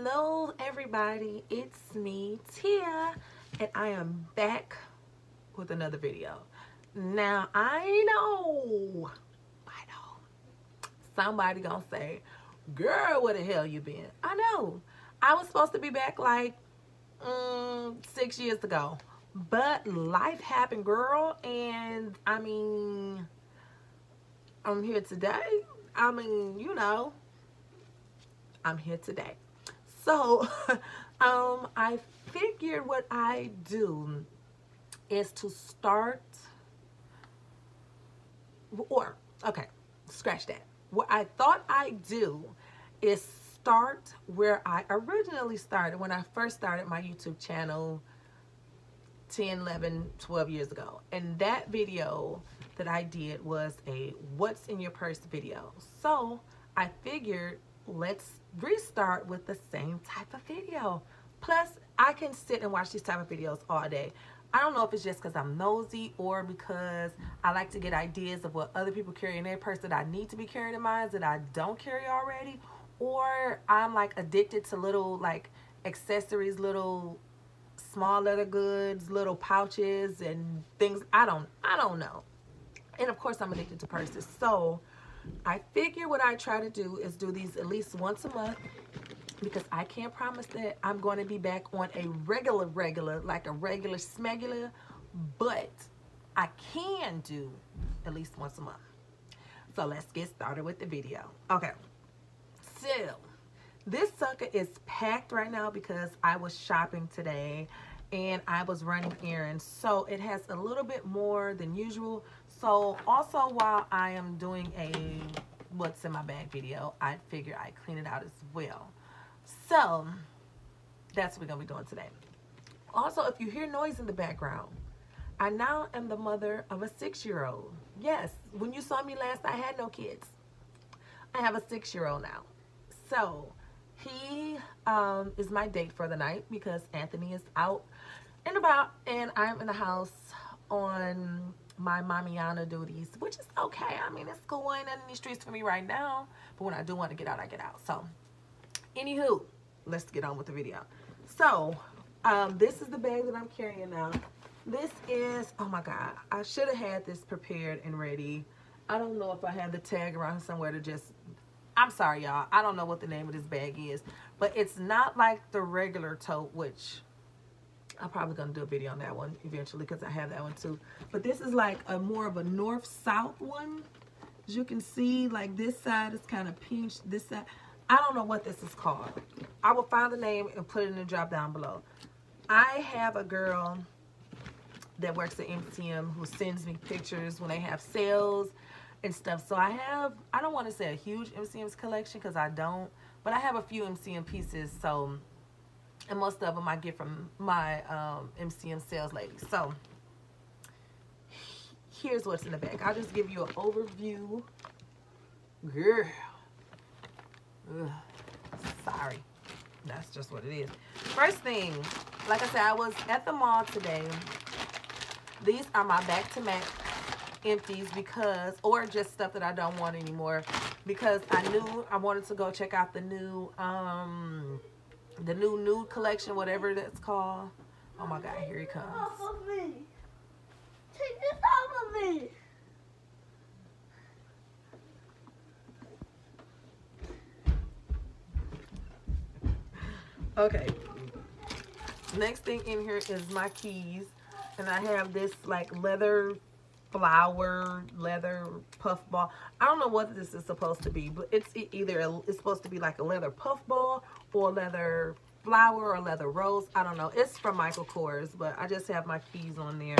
Hello everybody, it's me Tia and I am back with another video. Now I know somebody gonna say, girl, where the hell you been? I know I was supposed to be back like 6 years ago, but life happened, girl, and I mean I'm here today. I mean, you know, I'm here today. So I figured what I do is to start, or okay, scratch that. What I thought I do is start where I originally started when I first started my YouTube channel 10, 11, 12 years ago. And that video that I did was a what's in your purse video. So I figured let's restart with the same type of video. Plus I can sit and watch these type of videos all day. I don't know if it's just because I'm nosy or because I like to get ideas of what other people carry in their purse that I need to be carrying in mine that I don't carry already, or I'm like addicted to little like accessories, little small leather goods, little pouches and things. I don't know. And of course I'm addicted to purses, so I figure what I try to do is do these at least once a month, because I can't promise that I'm going to be back on a regular, like a regular smegular, but I can do at least once a month. So let's get started with the video. Okay, so this sucker is packed right now because I was shopping today and I was running errands, so it has a little bit more than usual. So also while I am doing a what's in my bag video, I figure I clean it out as well. So that's what we're gonna be doing today. Also, if you hear noise in the background, I now am the mother of a 6-year-old. Yes, when you saw me last, I had no kids. I have a 6-year-old now. So he is my date for the night because Anthony is out and about and I'm in the house on my mommyana duties, which is okay. I mean, it's cool, ain't nothing in these streets for me right now, but when I do want to get out, I get out. So anywho, let's get on with the video. So this is the bag that I'm carrying now. This is, oh my god, I should have had this prepared and ready. I don't know if I had the tag around somewhere to just, I'm sorry y'all, I don't know what the name of this bag is, but it's not like the regular tote, which I'm probably gonna do a video on that one eventually because I have that one too. But this is like a more of a north-south one. As you can see, like this side is kind of pinched. This side, I don't know what this is called. I will find the name and put it in the drop down below. I have a girl that works at MCM who sends me pictures when they have sales and stuff. So I have, I don't want to say a huge MCM's collection because I don't, but I have a few MCM pieces. So, and most of them I get from my MCM sales lady. So here's what's in the bag. I'll just give you an overview. Girl. Ugh. Sorry. That's just what it is. First thing, like I said, I was at the mall today. These are my back to MAC empties because, or just stuff that I don't want anymore, because I knew I wanted to go check out the new nude collection, whatever that's called. Oh my god, here he comes. Take this off of me. Okay, next thing in here is my keys, and I have this like leather flower, leather puffball. I don't know what this is supposed to be, but it's either it's supposed to be like a leather puffball or leather flower or leather rose. I don't know. It's from Michael Kors, but I just have my keys on there.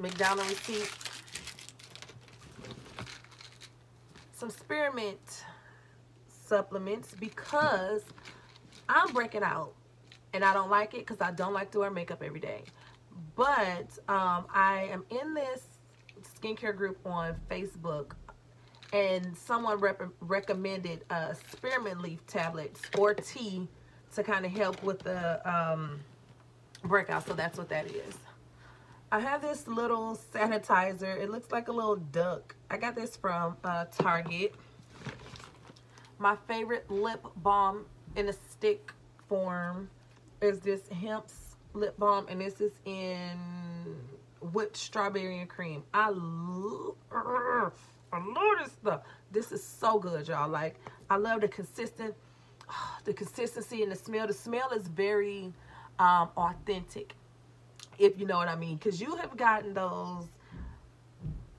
McDonald's receipt, some spearmint supplements because I'm breaking out. And I don't like it because I don't like to wear makeup every day. But I am in this skincare group on Facebook. And someone recommended spearmint leaf tablets or tea to kind of help with the breakout. So that's what that is. I have this little sanitizer. It looks like a little duck. I got this from Target. My favorite lip balm in a stick form is this Hemp's lip balm, and this is in whipped strawberry and cream. I love this stuff. This is so good, y'all. Like, I love the consistency and the smell. The smell is very authentic, if you know what I mean, because you have gotten those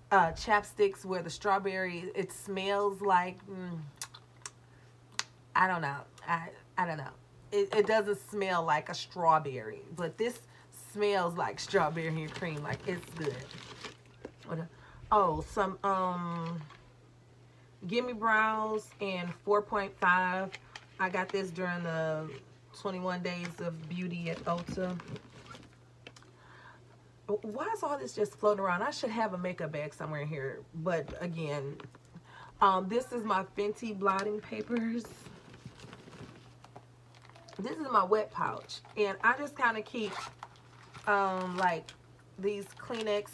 chapsticks where the strawberry, it smells like I don't know. It doesn't smell like a strawberry, but this smells like strawberry and cream. Like, it's good. Oh, some Gimme Brows and 4.5. I got this during the 21 Days of Beauty at Ulta. Why is all this just floating around? I should have a makeup bag somewhere in here. But again, this is my Fenty blotting papers. This is my wet pouch. And I just kind of keep like these Kleenex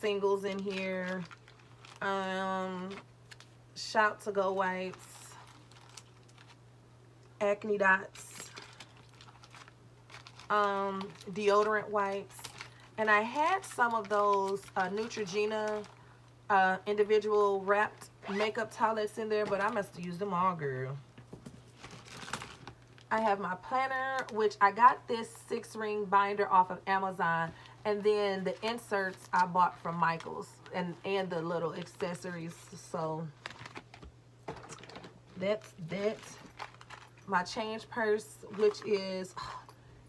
singles in here. Shout to Go wipes. Acne dots. Deodorant wipes. And I had some of those Neutrogena individual wrapped makeup towelettes in there, but I must have used them all, girl. I have my planner, which I got this 6-ring binder off of Amazon, and then the inserts I bought from Michaels, and the little accessories. So that's that. My change purse, which is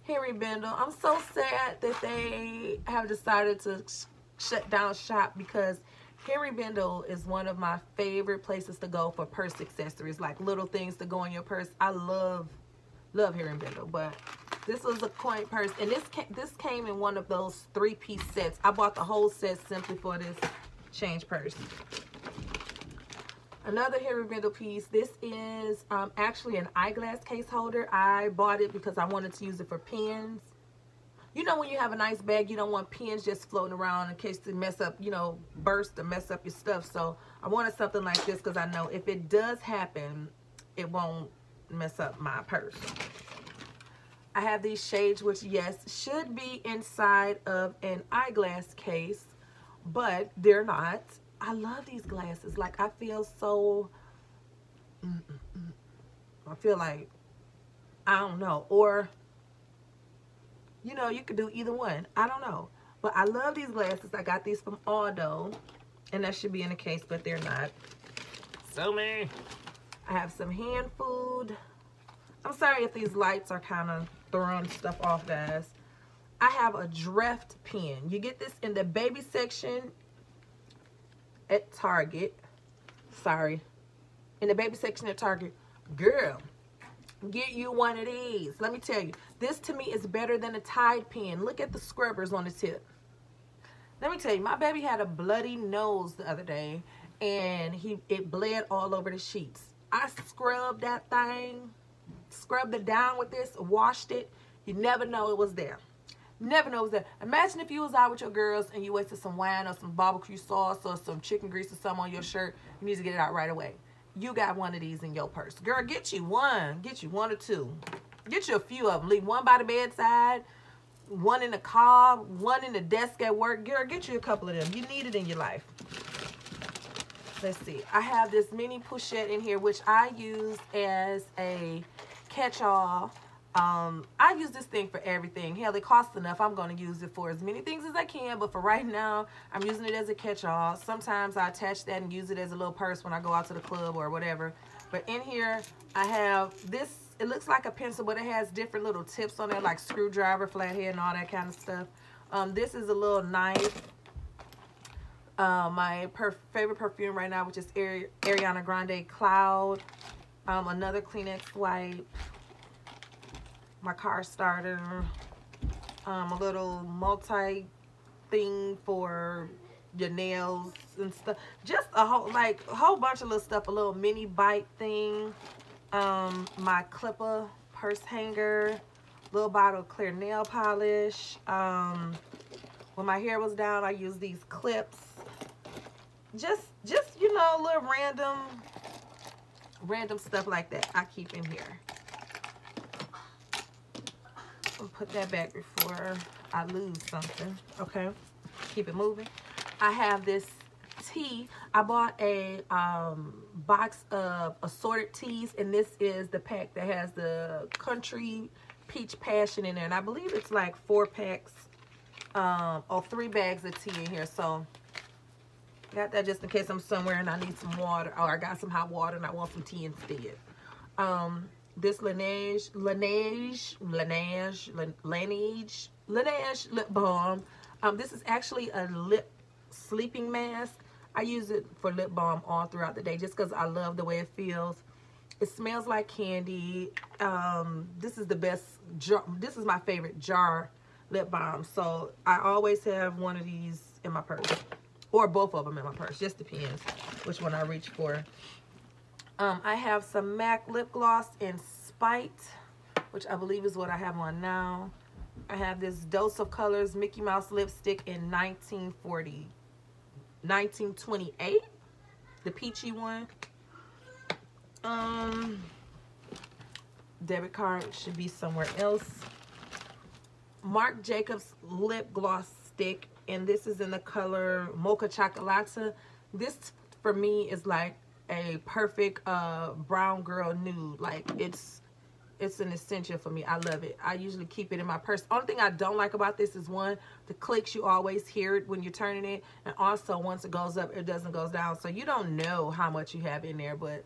Henri Bendel. I'm so sad that they have decided to shut down shop, because Henri Bendel is one of my favorite places to go for purse accessories, like little things to go in your purse. I love Henri Bendel, but this was a coin purse, and this came in one of those 3-piece sets. I bought the whole set simply for this change purse. Another Henri Bendel piece. This is actually an eyeglass case holder. I bought it because I wanted to use it for pens. You know, when you have a nice bag, you don't want pens just floating around in case they mess up, you know, burst or mess up your stuff. So I wanted something like this because I know if it does happen, it won't mess up my purse. I have these shades, which, yes, should be inside of an eyeglass case, but they're not. I love these glasses. Like, I feel so, I feel like, I don't know. Or, you know, you could do either one. I don't know. But I love these glasses. I got these from Aldo, and that should be in a case, but they're not. So many. I have some hand food. I'm sorry if these lights are kind of throwing stuff off, guys. I have a draft pen. You get this in the baby section at Target. Sorry, in the baby section at Target. Girl, get you one of these. Let me tell you, this to me is better than a Tide pen. Look at the scrubbers on the tip. Let me tell you, my baby had a bloody nose the other day, and it bled all over the sheets. I scrubbed that thing, scrubbed it down with this, washed it. You never know it was there. Never knows that. Imagine if you was out with your girls and you wasted some wine or some barbecue sauce or some chicken grease or something on your shirt. You need to get it out right away. You got one of these in your purse. Girl, get you one. Get you one or two. Get you a few of them. Leave one by the bedside, one in the car, one in the desk at work. Girl, get you a couple of them. You need it in your life. Let's see. I have this mini pochette in here, which I use as a catch-all. I use this thing for everything. Hell, it costs enough. I'm going to use it for as many things as I can, but for right now, I'm using it as a catch-all. Sometimes I attach that and use it as a little purse when I go out to the club or whatever. But in here, I have this. It looks like a pencil, but it has different little tips on it, like screwdriver, flathead, and all that kind of stuff. This is a little knife. My favorite perfume right now, which is Ariana Grande Cloud. Another Kleenex wipe. My car starter, a little multi thing for your nails and stuff. Just a whole bunch of little stuff. A little mini bike thing. My Clippa purse hanger. Little bottle of clear nail polish. When my hair was down, I used these clips. Just you know, little random random stuff like that I keep in here. I'll put that back before I lose something. Okay, keep it moving. I have this tea. I bought a box of assorted teas, and this is the pack that has the country peach passion in there, and I believe it's like 4 packs or 3 bags of tea in here. So got that just in case I'm somewhere and I need some water, or I got some hot water and I want some tea instead. This Laneige lip balm. This is actually a lip sleeping mask. I use it for lip balm all throughout the day just because I love the way it feels. It smells like candy. This is the best jar. This is my favorite jar lip balm. So I always have one of these in my purse, or both of them in my purse. Just depends which one I reach for. I have some MAC lip gloss in Spite, which I believe is what I have on now. I have this Dose of Colors Mickey Mouse lipstick in 1928, the peachy one. Debit card should be somewhere else. Marc Jacobs lip gloss stick, and this is in the color Mocha Chocolata. This for me is like a perfect brown girl nude. Like it's an essential for me. I love it. I usually keep it in my purse. Only thing I don't like about this is, one, the clicks. You always hear it when you're turning it, and also once it goes up, it doesn't go down, so you don't know how much you have in there. But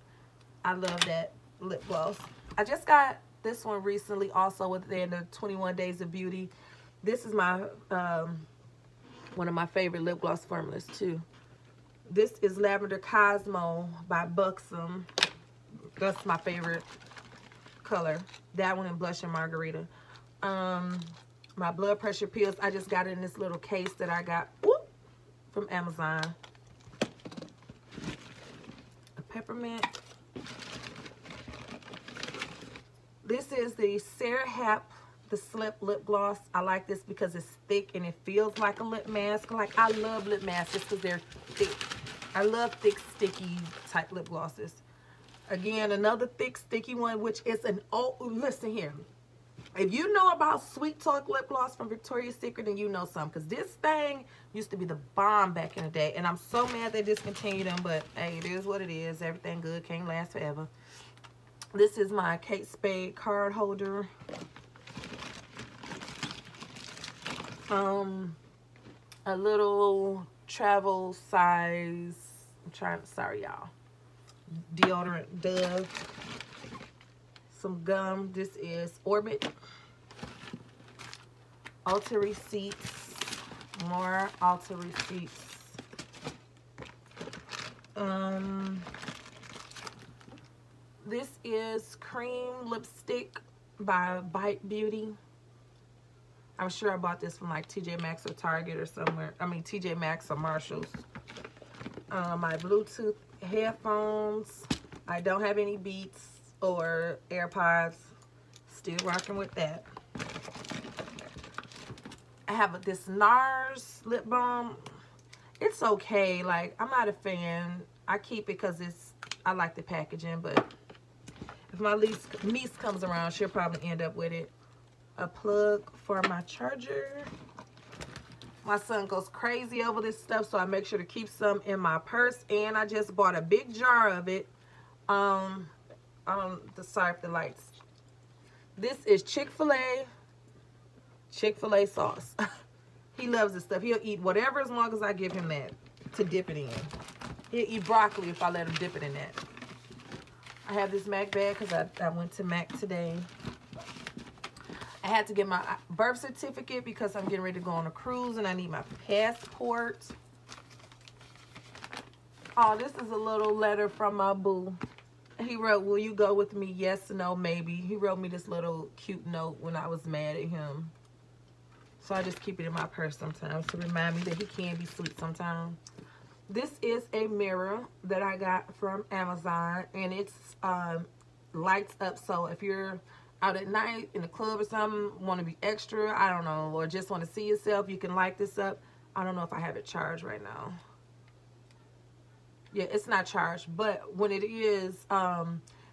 I love that lip gloss. I just got this one recently also within the 21 Days of Beauty. This is my one of my favorite lip gloss formulas too. This is Lavender Cosmo by Buxom. That's my favorite color. That one in Blush and Margarita. My blood pressure pills, I just got it in this little case that I got from Amazon. A peppermint. This is the Sarah Happ the Slip lip gloss. I like this because it's thick and it feels like a lip mask. Like, I love lip masks because they're thick. I love thick, sticky type lip glosses. Again, another thick, sticky one, which is an old... Listen here. If you know about Sweet Talk lip gloss from Victoria's Secret, then you know something, because this thing used to be the bomb back in the day, and I'm so mad they discontinued them, but hey, it is what it is. Everything good can't last forever. This is my Kate Spade card holder. A little travel size, sorry y'all, deodorant, Dove. Some gum. This is Orbit. Ulta receipts, more Ulta receipts. This is cream lipstick by Bite Beauty. I'm sure I bought this from like TJ Maxx or Target or somewhere. I mean, TJ Maxx or Marshalls. My Bluetooth headphones. I don't have any Beats or AirPods. Still rocking with that. I have this NARS lip balm. It's okay. Like, I'm not a fan. I keep it because I like the packaging, but if my niece comes around, she'll probably end up with it. A plug for my charger. My son goes crazy over this stuff, so I make sure to keep some in my purse. And I just bought a big jar of it. Sorry for the lights. This is Chick-fil-A sauce. He loves this stuff. He'll eat whatever as long as I give him that to dip it in. He'll eat broccoli if I let him dip it in that. I have this MAC bag because I went to MAC today. I had to get my birth certificate because I'm getting ready to go on a cruise and I need my passport. Oh, this is a little letter from my boo. He wrote, "Will you go with me? Yes, no, maybe." He wrote me this little cute note when I was mad at him. So I just keep it in my purse sometimes to remind me that he can be sweet sometimes. This is a mirror that I got from Amazon, and it's lights up. So if you're out at night in the club or something, want to be extra, I don't know, or just want to see yourself, you can light this up. I don't know if I have it charged right now. Yeah, it's not charged, but when it is,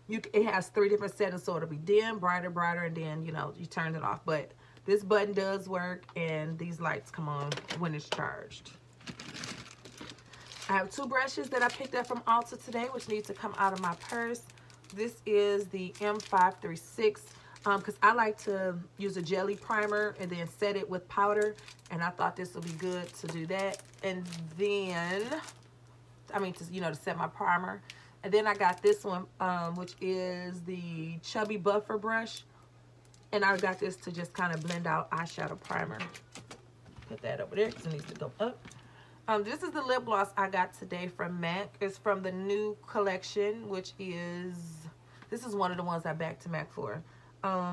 it has three different settings, so it'll be dim, brighter, brighter, and then, you know, you turn it off. But this button does work, and these lights come on when it's charged. I have two brushes that I picked up from Ulta today, which need to come out of my purse. This is the M536, because I like to use a jelly primer and then set it with powder, and I thought this would be good to do that. And then, to set my primer. And then I got this one, which is the Chubby Buffer Brush. And I got this to just kind of blend out eyeshadow primer. Put that over there because it needs to go up. This is the lip gloss I got today from MAC. It's from the new collection, which is... This is one of the ones I backed to MAC for.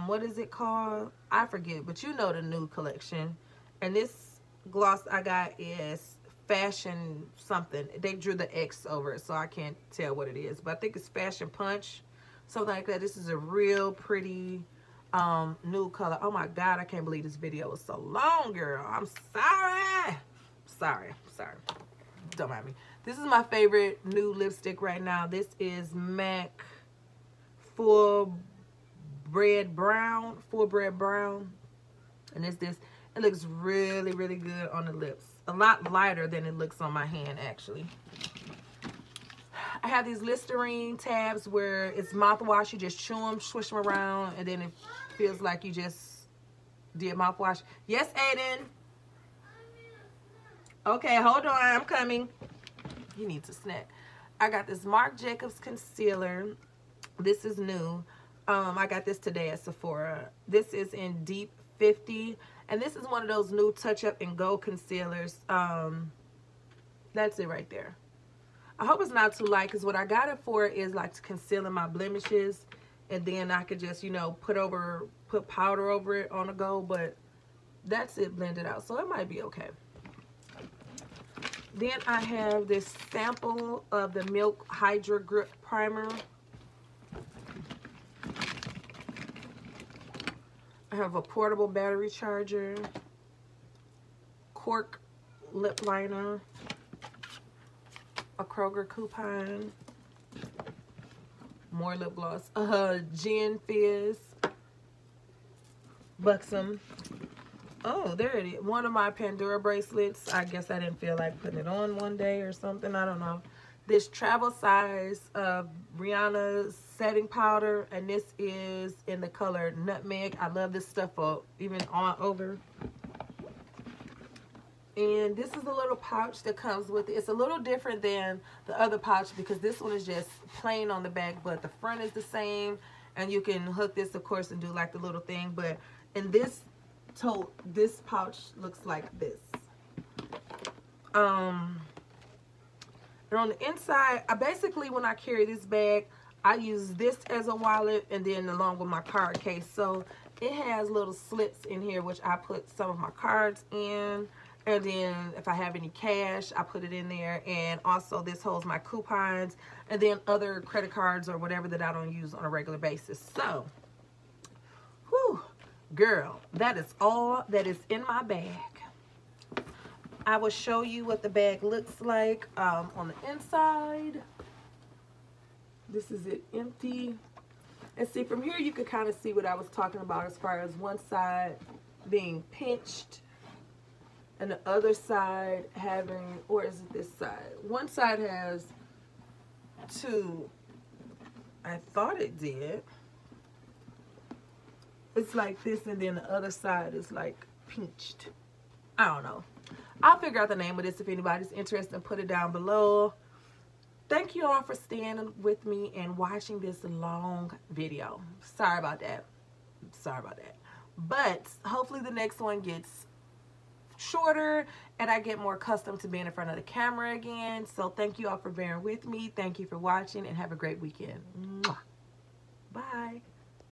What is it called? I forget, but you know the new collection. And this gloss I got is... Fashion something. They drew the X over it, so I can't tell what it is, but I think it's Fashion Punch, something like that. This is a real pretty new color. Oh my god, I can't believe this video was so long, girl. I'm sorry, don't mind me. This is my favorite new lipstick right now. This is MAC full bread brown, and it's this. It looks really, really good on the lips. A lot lighter than it looks on my hand, actually. I have these Listerine tabs where it's mouthwash. You just chew them, swish them around, and then it feels like you just did mouthwash. Yes, Aiden. Okay, hold on. I'm coming. He needs a snack. I got this Marc Jacobs concealer. This is new. I got this today at Sephora. This is in Deep 50. And this is one of those new Touch Up and Go concealers. That's it right there. I hope it's not too light, because what I got it for is like to concealing my blemishes. And then I could just, you know, put powder over it on the go. But that's it blended out. So it might be okay. Then I have this sample of the Milk Hydra Grip Primer. I have a portable battery charger, cork lip liner, a Kroger coupon, more lip gloss, Gin Fizz, Buxom. Oh, there it is. One of my Pandora bracelets. I guess I didn't feel like putting it on one day or something. I don't know. This travel size of Rihanna's setting powder, and this is in the color Nutmeg. I love this stuff for even on over. And this is a little pouch that comes with it. It's a little different than the other pouch because this one is just plain on the back, but the front is the same. And you can hook this, of course, and do like the little thing. But in this tote, this pouch looks like this. And on the inside, I basically, when I carry this bag, I use this as a wallet and then along with my card case. So it has little slips in here, which I put some of my cards in. And then if I have any cash, I put it in there. And also this holds my coupons and then other credit cards or whatever that I don't use on a regular basis. So, whew, girl, that is all that is in my bag. I will show you what the bag looks like on the inside. This is it empty. And see, from here you can kind of see what I was talking about as far as one side being pinched and the other side having, or is it this side? One side has two. I thought it did. It's like this, and then the other side is like pinched. I don't know. I'll figure out the name of this if anybody's interested and put it down below. Thank you all for staying with me and watching this long video. Sorry about that. But hopefully the next one gets shorter and I get more accustomed to being in front of the camera again. So thank you all for bearing with me. Thank you for watching and have a great weekend. Mwah. Bye.